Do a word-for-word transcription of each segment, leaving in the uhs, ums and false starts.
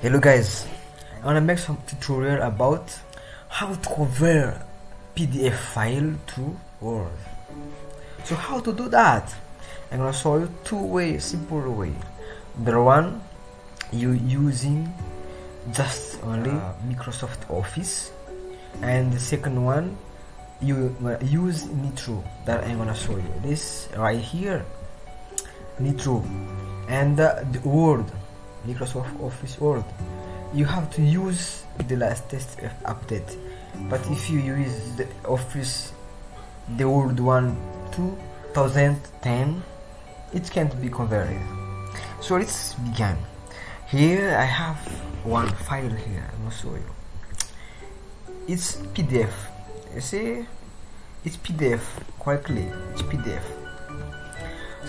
Hello guys, I wanna make some tutorial about how to convert P D F file to Word. So how to do that? I'm gonna show you two way, simple way. The one you using just only uh, Microsoft Office, and the second one you use Nitro that I'm gonna show you. This right here, Nitro, and uh, the Word. Microsoft Office Word, you have to use the latest update. But if you use the Office, the Word one two thousand ten, it can't be converted. So let's begin. Here I have one file here. I'm gonna show you. It's P D F. You see, it's P D F. Quickly, it's P D F.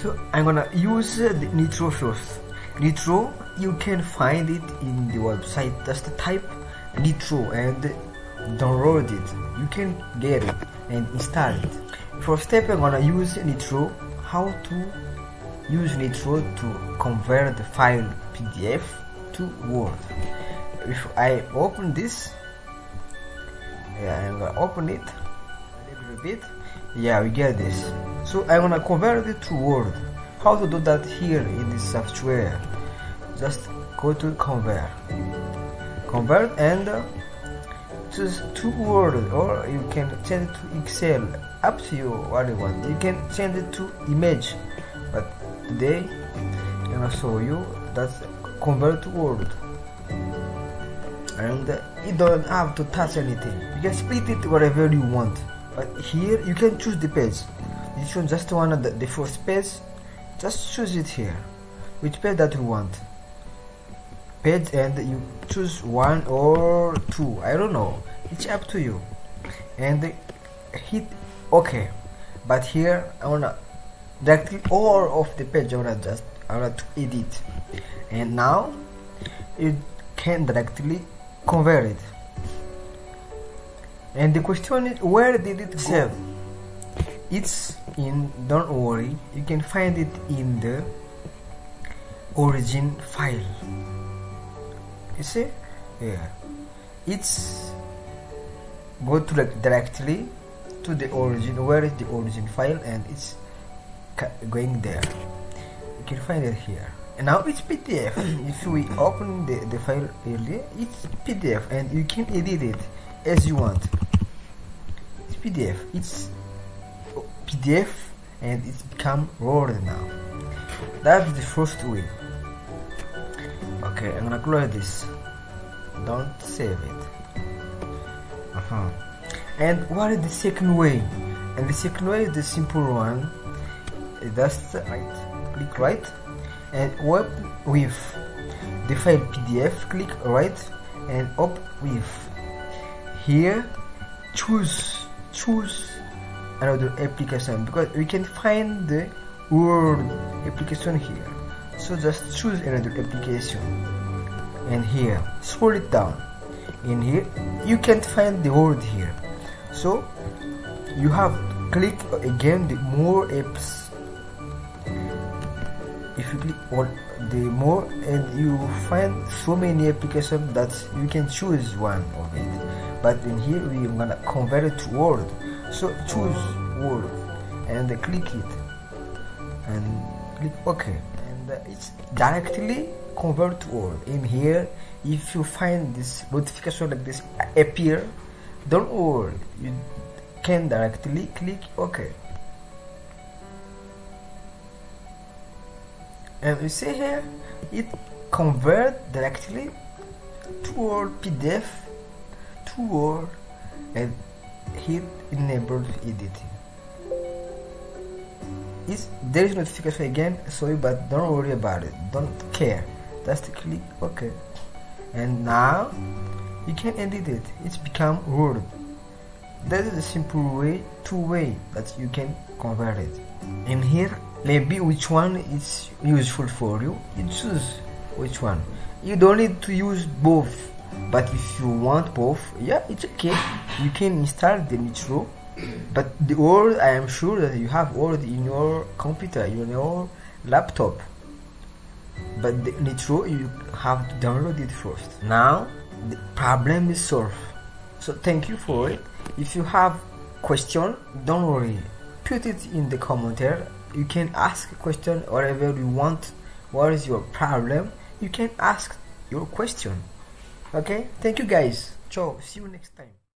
So I'm gonna use the Nitro first. Nitro, you can find it in the website. Just type Nitro and download it. You can get it and install it. First step, I'm gonna use Nitro. How to use Nitro to convert the file P D F to Word. If I open this, yeah, I'm gonna open it a little bit. Yeah, we get this. So I'm gonna convert it to Word. How to do that here in this software? Just go to convert, convert, and uh, choose to Word, or you can change it to Excel. Up to you what you want. You can change it to image, but today I'm gonna show you that convert to Word, and uh, you don't have to touch anything. You can split it whatever you want, but here you can choose the page. You choose just one of the, the first page. Just choose it here, which page that you want. Page, and you choose one or two, I don't know, it's up to you. And hit OK. But here I wanna directly all of the page. I wanna just I wanna to edit. And now you can directly convert it. And the question is, where did it save? It's in, don't worry, you can find it in the origin file. You see? Yeah. It's go to directly to the origin. Where is the origin file? And it's going there. You can find it here. And now it's P D F. If we open the, the file earlier, it's P D F, and you can edit it as you want. It's P D F. It's P D F, and it's become Word now. That's the first way. Okay, I'm gonna close this. Don't save it. Uh-huh. And what is the second way? And the second way is the simple one. Just right, click right, and work with the file P D F. Click right and up with. Here, choose choose. Another application, because we can find the Word application here. So just choose another application, and here scroll it down. In here you can't find the Word here, so you have to click again the more apps. If you click on the more, and you find so many applications that you can choose one of it. But in here we're gonna convert it to Word. So choose Word and uh, click it and click OK, and uh, it's directly convert to Word. In here, if you find this notification like this appear, don't worry, you can directly click OK. And you see here, it convert directly to Word, P D F to Word, and hit enable editing. It's, there is notification again, sorry, but don't worry about it, don't care, just click OK. And now you can edit it, it's become Word. That is a simple way, two way that you can convert it. And here, maybe which one is useful for you, you choose which one. You don't need to use both, but if you want both, yeah, it's okay. You can install the Nitro, but the Word, I am sure that you have Word in your computer, in your laptop. but the Nitro you have to download it first. Now the problem is solved. So thank you for it. If you have question, don't worry, put it in the comment here. You can ask a question whatever you want. What is your problem? You can ask your question. Okay, thank you guys. Ciao, see you next time.